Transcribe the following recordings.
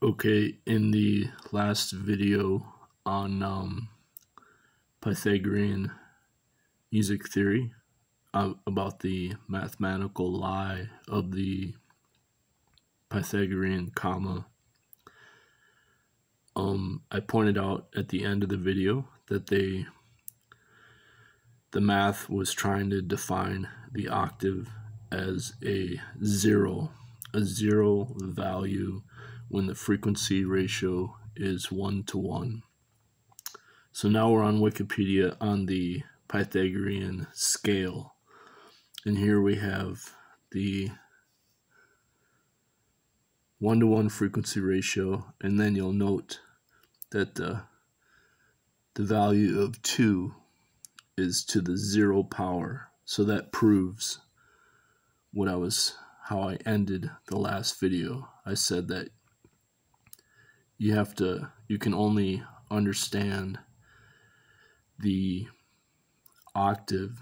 Okay, in the last video on Pythagorean music theory, about the mathematical lie of the Pythagorean comma, I pointed out at the end of the video that the math was trying to define the octave as a zero value when the frequency ratio is 1 to 1. So now we're on Wikipedia on the Pythagorean scale. And here we have the 1 to 1 frequency ratio. And then you'll note that the value of 2 is to the 0 power. So that proves what I was, how I ended the last video. I said that you can only understand the octave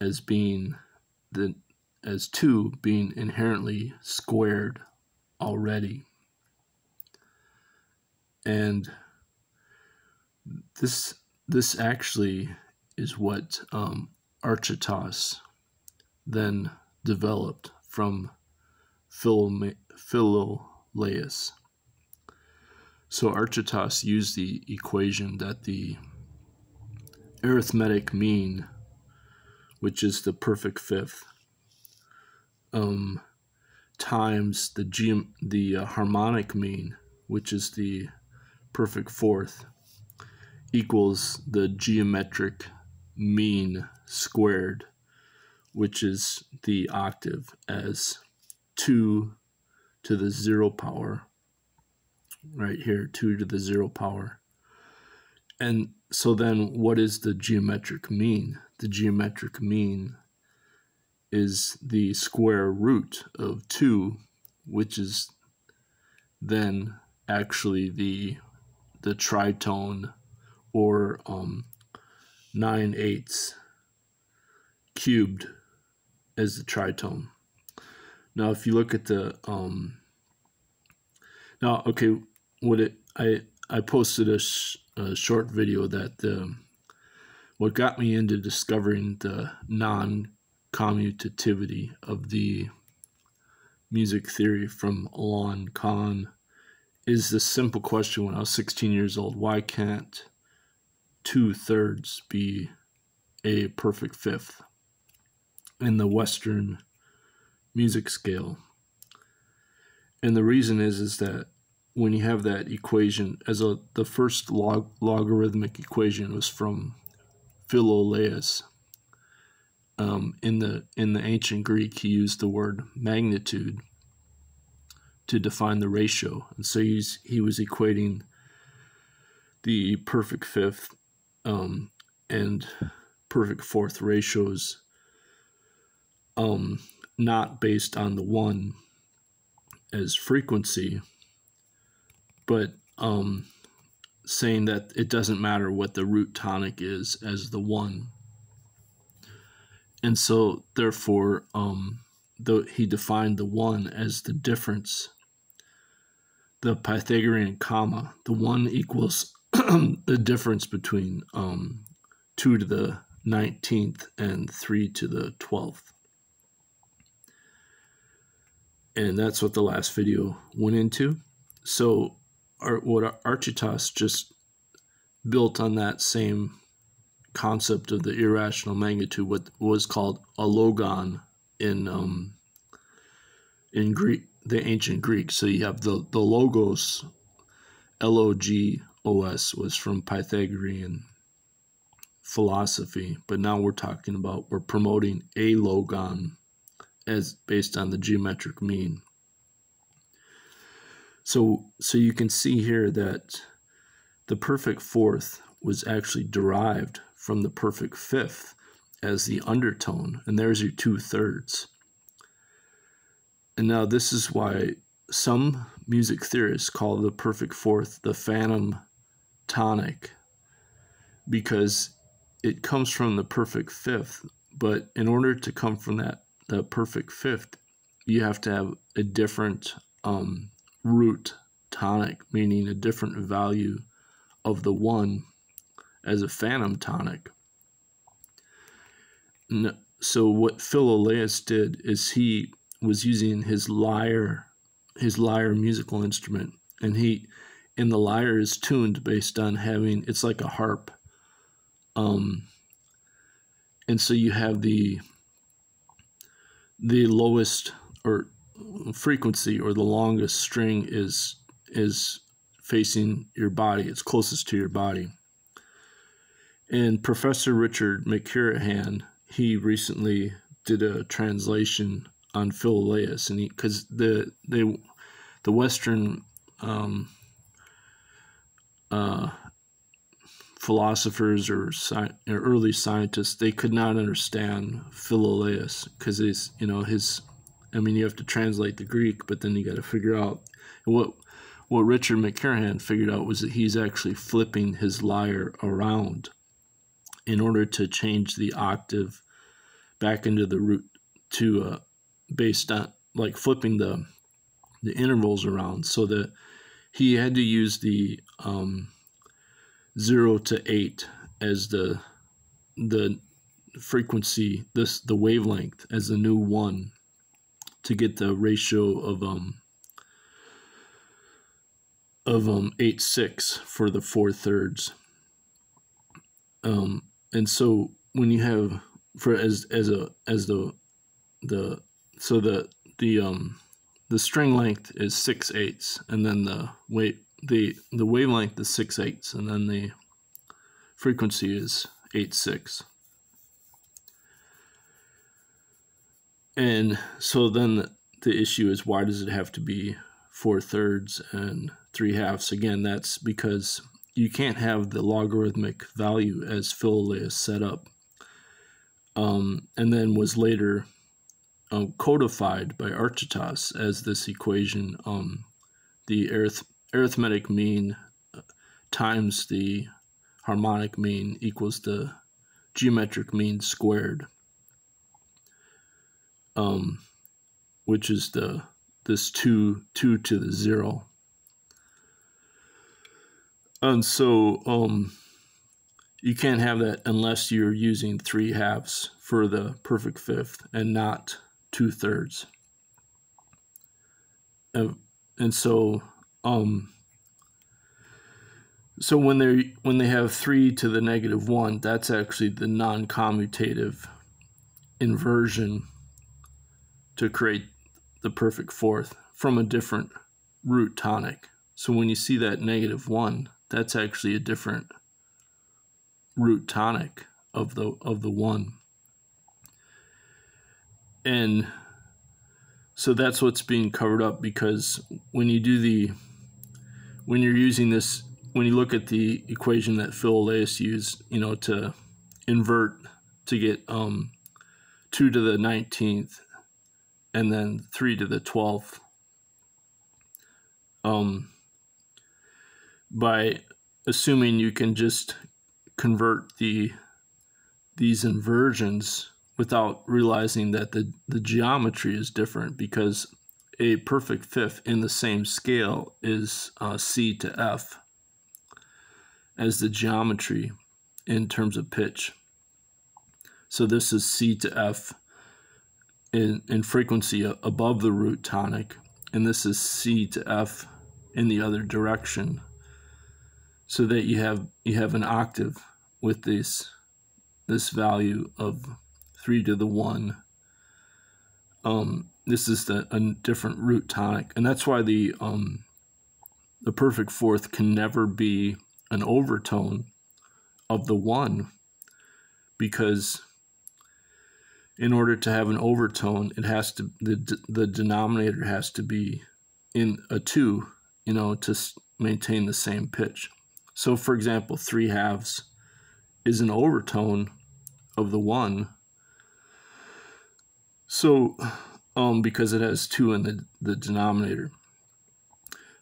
as being as 2 being inherently squared already. And this actually is what Archytas then developed from Philolaus. So Archytas used the equation that the arithmetic mean, which is the perfect fifth, times the harmonic mean, which is the perfect fourth, equals the geometric mean squared, which is the octave as 2 to the 0 power. Right here, 2 to the 0 power. And so then what is the geometric mean? The geometric mean is the square root of 2, which is then actually the tritone, or 9/8 cubed as the tritone. Now if you look at the I posted a short video that what got me into discovering the non-commutativity of the music theory from Alain Connes is the simple question when I was 16 years old: why can't 2/3 be a perfect fifth in the Western music scale? And the reason is that when you have that equation, as the first logarithmic equation was from Philolaus. In the ancient Greek, he used the word magnitude to define the ratio, and so he was equating the perfect fifth and perfect fourth ratios, not based on the 1 as frequency, but saying that it doesn't matter what the root tonic is as the 1. And so therefore, he defined the 1 as the difference, the Pythagorean comma. The 1 equals the difference between 2 to the 19th and 3 to the 12th. And that's what the last video went into. So what Archytas just built on that same concept of the irrational magnitude, what was called a logon in Greek, the ancient Greek. So you have the logos, L-O-G-O-S, was from Pythagorean philosophy. But now we're promoting a logon as based on the geometric mean. So you can see here that the perfect fourth was actually derived from the perfect fifth as the undertone, and there's your 2/3. And now this is why some music theorists call the perfect fourth the phantom tonic, because it comes from the perfect fifth, but in order to come from the perfect fifth, you have to have a different root tonic, meaning a different value of the one, as a phantom tonic. So what Philolaus did is he was using his lyre musical instrument, and the lyre is tuned based on having, it's like a harp. And so you have the lowest or frequency or the longest string is facing your body. It's closest to your body. And Professor Richard McCurran, he recently did a translation on Philolaus, and because the Western philosophers or early scientists, they could not understand Philolaus because he's, you know, his, I mean, you have to translate the Greek, but then you got to figure out, and what Richard McCurran figured out was that he's actually flipping his lyre around in order to change the octave back into the root to based on, like, flipping the intervals around, so that he had to use the 0 to 8 as the frequency, the wavelength, as the new one, to get the ratio of 8/6 for the 4/3. And so when you have for the string length is 6/8, and then the wavelength is 6/8, and then the frequency is 8/6. And so then the issue is, why does it have to be 4/3 and 3/2? Again, that's because you can't have the logarithmic value as Philolaus set up, and then was later codified by Archytas as this equation, the arithmetic mean times the harmonic mean equals the geometric mean squared, which is this 2 to the 0. And so you can't have that unless you're using 3/2 for the perfect fifth and not 2/3. And so so when they have 3 to the -1, that's actually the non-commutative inversion to create the perfect fourth from a different root tonic. So when you see that -1, that's actually a different root tonic of the one. And so that's what's being covered up, because when you look at the equation that Philolaus used, you know, to invert to get 2 to the 19th and then 3 to the 12th, by assuming you can just convert these inversions without realizing that the geometry is different, because a perfect fifth in the same scale is C to F as the geometry in terms of pitch. So this is C to F in frequency above the root tonic, and this is C to F in the other direction, so that you have an octave with this value of 3 to the 1. This is a different root tonic, and that's why the perfect fourth can never be an overtone of the one, because in order to have an overtone, it has to, the denominator has to be in a 2, you know, to maintain the same pitch. So, for example, 3/2 is an overtone of the 1. So, because it has 2 in the denominator.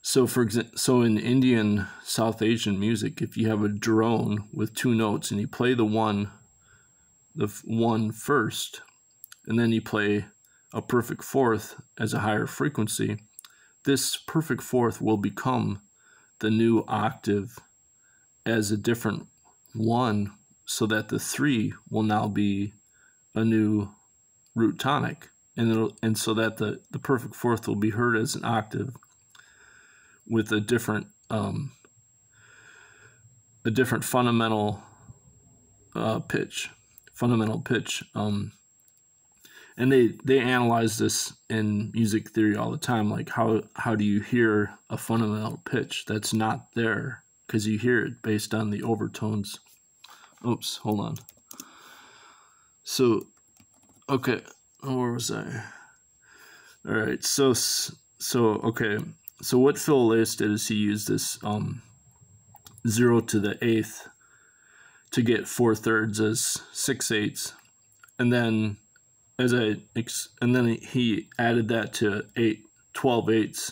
So, so in Indian, South Asian music, if you have a drone with 2 notes and you play the one first, and then you play a perfect fourth as a higher frequency, this perfect fourth will become the new octave as a different one, so that the three will now be a new root tonic, and so that the perfect fourth will be heard as an octave with a different fundamental pitch, and they analyze this in music theory all the time, like how do you hear a fundamental pitch that's not there, because you hear it based on the overtones. Oops, hold on. So, okay, where was I? All right, so what Philolaus did is he used this 0 to the 8th to get 4/3 as 6/8, and then he added that to 12/8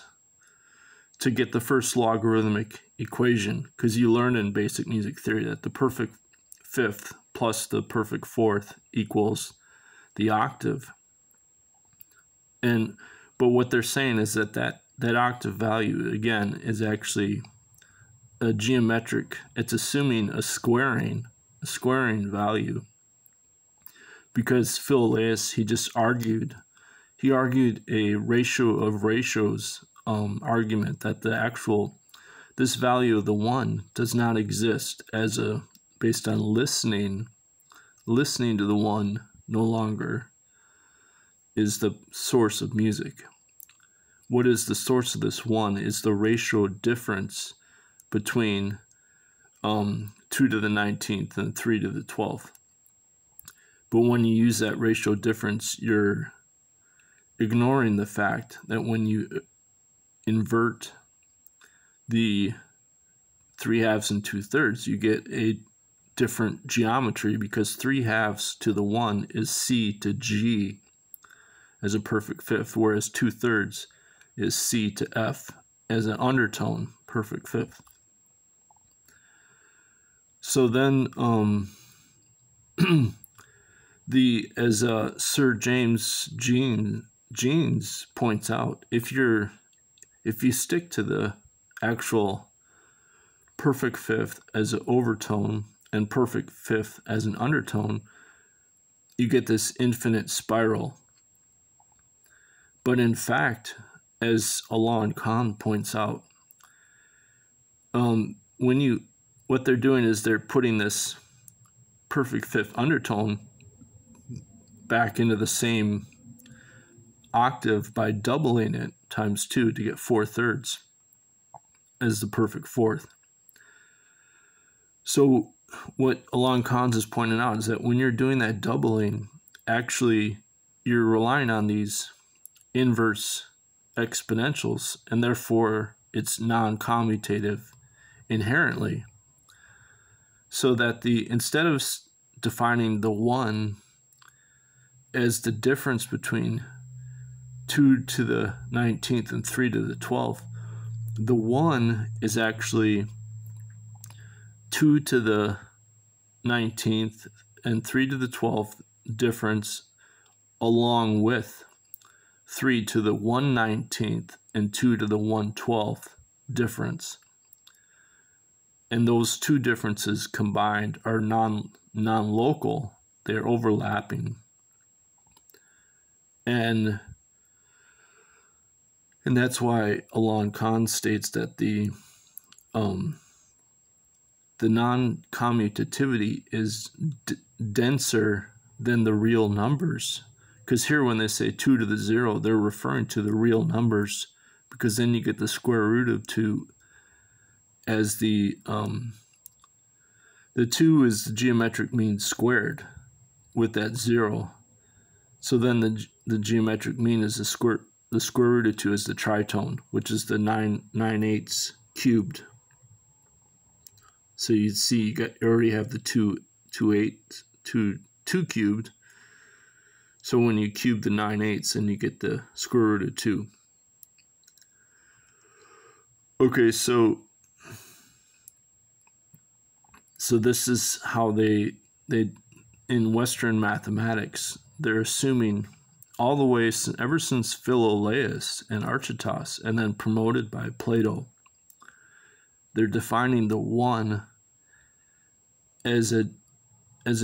to get the first logarithmic equation, because you learn in basic music theory that the perfect fifth plus the perfect fourth equals the octave. And but what they're saying is that that octave value again is actually a geometric, it's assuming a squaring value, because Philolaus, he argued a ratio of ratios argument, that this value of the one does not exist as a, based on listening to the one no longer is the source of music. What is the source of this one is the ratio difference between 2 to the 19th and 3 to the 12th. But when you use that ratio difference, you're ignoring the fact that when you invert the 3/2 and 2/3, you get a different geometry, because 3/2 to the 1 is C to G as a perfect fifth, whereas 2/3 is C to F as an undertone perfect fifth. So then Sir James Jeans points out, if you stick to the actual perfect fifth as an overtone and perfect fifth as an undertone, you get this infinite spiral. But in fact, as Alain Connes points out, what they're doing is they're putting this perfect fifth undertone back into the same octave by doubling it times 2 to get 4/3 as the perfect fourth. So what Alain Connes is pointing out is that when you're doing that doubling, actually you're relying on these inverse exponentials, and therefore it's non-commutative inherently. So that instead of defining the one as the difference between 2 to the 19th and 3 to the 12th, the one is actually 2 to the 19th and 3 to the 12th difference, along with 3 to the 1/19th and 2 to the 1/12th difference. And those two differences combined are non-local. They're overlapping. And that's why Alain Connes states that the non-commutativity is denser than the real numbers. Because here when they say 2 to the 0, they're referring to the real numbers, because then you get the square root of 2 as the 2 is the geometric mean squared with that 0. So then the geometric mean is the square root of 2 is the tritone, which is the 9/8 cubed. So you'd see you already have the 2 cubed. So when you cube the 9/8, and you get the square root of 2. Okay, so this is how they in Western mathematics, they're assuming all the way ever since Philolaus and Archytas, and then promoted by Plato. They're defining the one as a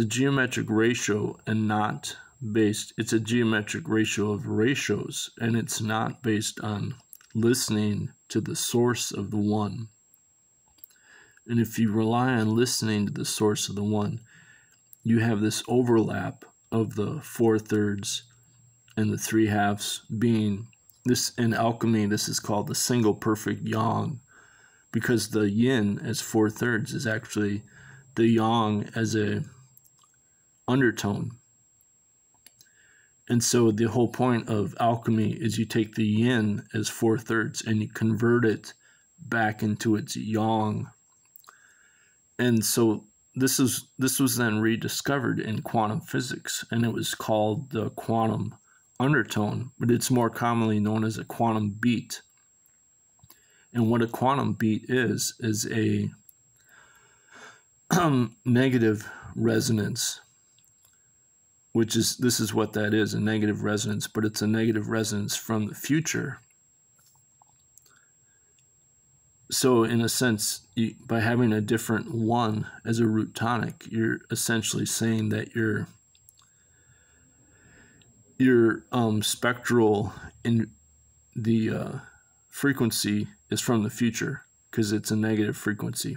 geometric ratio and not based. It's a geometric ratio of ratios, and it's not based on listening to the source of the one. And if you rely on listening to the source of the one, you have this overlap of the 4/3 and the 3/2 being this. In alchemy, this is called the single perfect yang, because the yin as 4/3 is actually the yang as a undertone. And so the whole point of alchemy is you take the yin as 4/3 and you convert it back into its yang. And so this was then rediscovered in quantum physics, and it was called the quantum undertone, but it's more commonly known as a quantum beat. And what a quantum beat is a negative resonance, which is, this is what that is, a negative resonance, but it's a negative resonance from the future. So in a sense, by having a different one as a root tonic, you're essentially saying that your spectral in the frequency is from the future, because it's a negative frequency.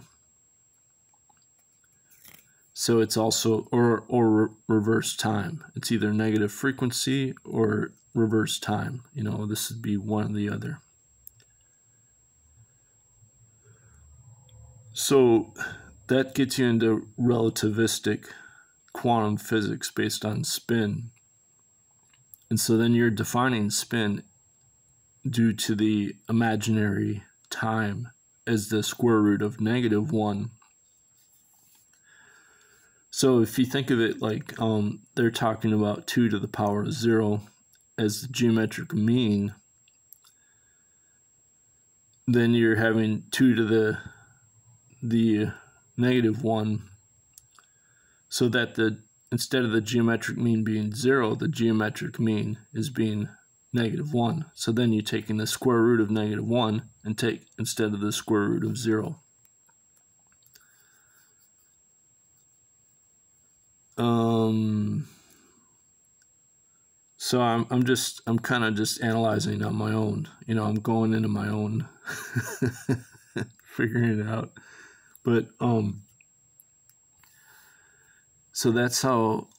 So it's also, or reverse time. It's either negative frequency or reverse time. You know, this would be one or the other. So that gets you into relativistic quantum physics based on spin. And so then you're defining spin due to the imaginary time as the square root of negative one. So if you think of it like they're talking about 2 to the power of 0 as the geometric mean, then you're having 2 to the negative 1, so that instead of the geometric mean being 0, the geometric mean is being -1. So then you're taking the square root of -1 and take instead of the square root of 0. So I'm kind of just analyzing on my own, you know, I'm going into my own, figuring it out. But, so that's how,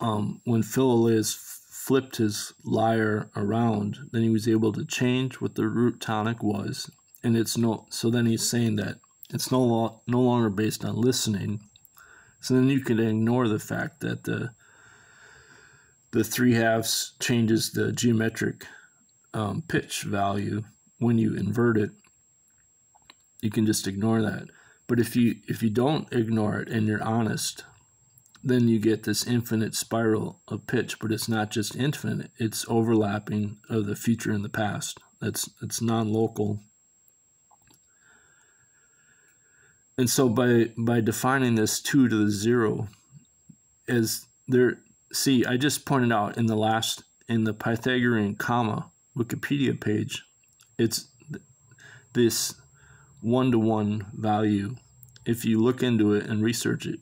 when Philolaus flipped his lyre around, then he was able to change what the root tonic was. And it's no, so then he's saying that it's no longer based on listening. So then you can ignore the fact that the 3/2 changes the geometric pitch value when you invert it. You can just ignore that. But if you don't ignore it and you're honest, then you get this infinite spiral of pitch. But it's not just infinite; it's overlapping of the future and the past. It's non-local. And so by defining this 2 to the 0 as there, see, I just pointed out in the Pythagorean comma Wikipedia page, it's this 1-to-1 value. If you look into it and research it,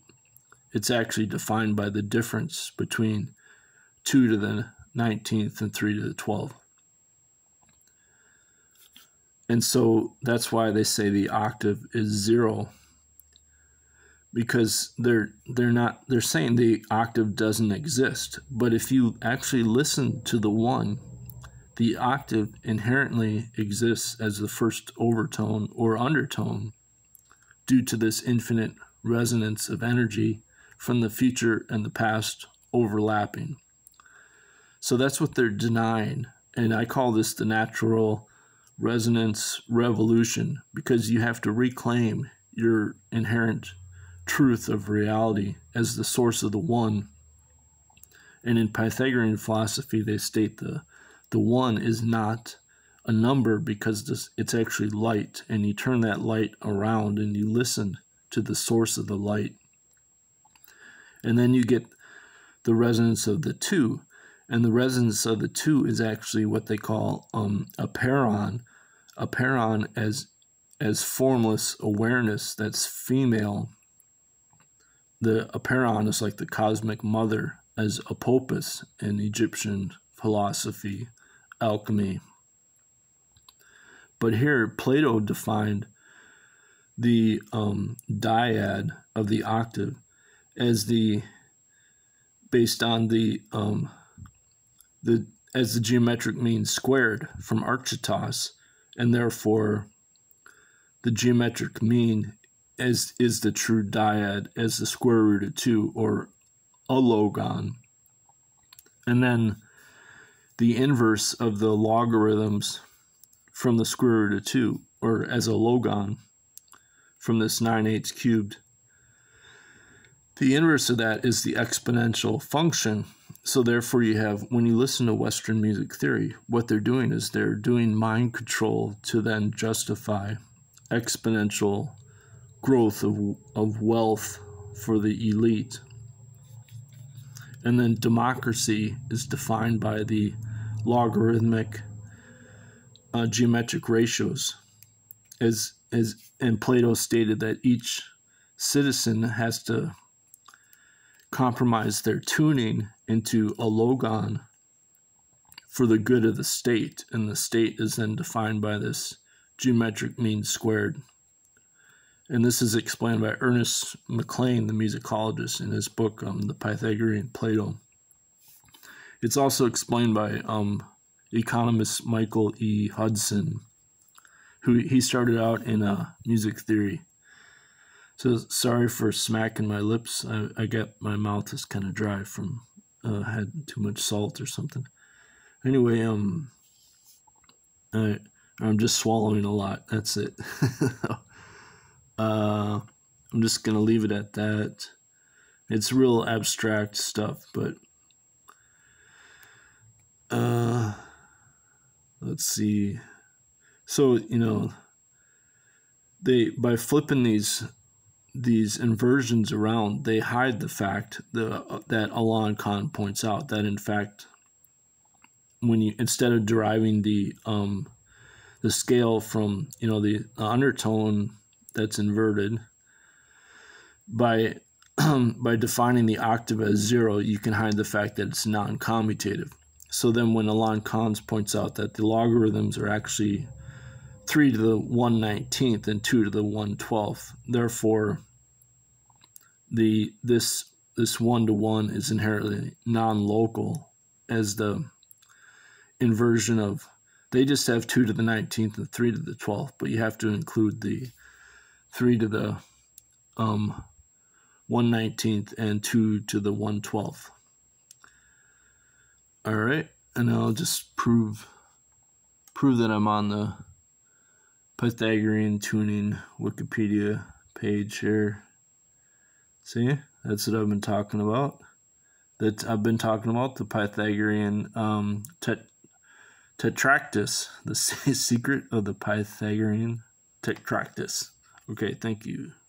it's actually defined by the difference between 2 to the 19th and 3 to the 12th. And so that's why they say the octave is 0. Because they're saying the octave doesn't exist, but if you actually listen to the one, the octave inherently exists as the first overtone or undertone due to this infinite resonance of energy from the future and the past overlapping. So that's what they're denying, and I call this the natural resonance revolution, because you have to reclaim your inherent truth of reality as the source of the one. And in Pythagorean philosophy, they state the one is not a number, because it's actually light, and you turn that light around and you listen to the source of the light. And then you get the resonance of the 2, And the resonance of the two is actually what they call apeiron. Apeiron as formless awareness, that's female. The apeiron is like the cosmic mother, as Apophis in Egyptian philosophy, alchemy. But here, Plato defined the dyad of the octave as the, based on the geometric mean squared from Archytas, and therefore the geometric mean is the true dyad as the square root of 2, or a logon. And then the inverse of the logarithms from the square root of 2, or as a logon from this 9/8 cubed. The inverse of that is the exponential function. So therefore you have, when you listen to Western music theory, what they're doing is they're doing mind control to then justify exponential growth of wealth for the elite. And then democracy is defined by the logarithmic geometric ratios. And Plato stated that each citizen has to compromise their tuning into a logon for the good of the state, and the state is then defined by this geometric mean squared. And this is explained by Ernest McLean, the musicologist, in his book, The Pythagorean Plato. It's also explained by economist Michael E. Hudson, who he started out in music theory. So sorry for smacking my lips. I get my mouth is kind of dry from had too much salt or something. Anyway, I'm just swallowing a lot. That's it. I'm just gonna leave it at that. It's real abstract stuff, but let's see. So you know, they by flipping these inversions around, they hide the fact that Alain Connes points out that in fact, when you instead of deriving the scale from the undertone that's inverted, by defining the octave as 0, you can hide the fact that it's non-commutative. So then when Alain Connes points out that the logarithms are actually 3 to the 1/19 and 2 to the 1/12. Therefore, this 1-to-1 is inherently non-local, as the inversion of, they just have 2 to the 19th and 3 to the 12th, but you have to include the 3 to the 1/19 and 2 to the 1/12. All right, and I'll just prove that I'm on the Pythagorean tuning Wikipedia page here. See, that's what I've been talking about. That I've been talking about the Pythagorean Tetractys, the secret of the Pythagorean Tetractys. Okay, thank you.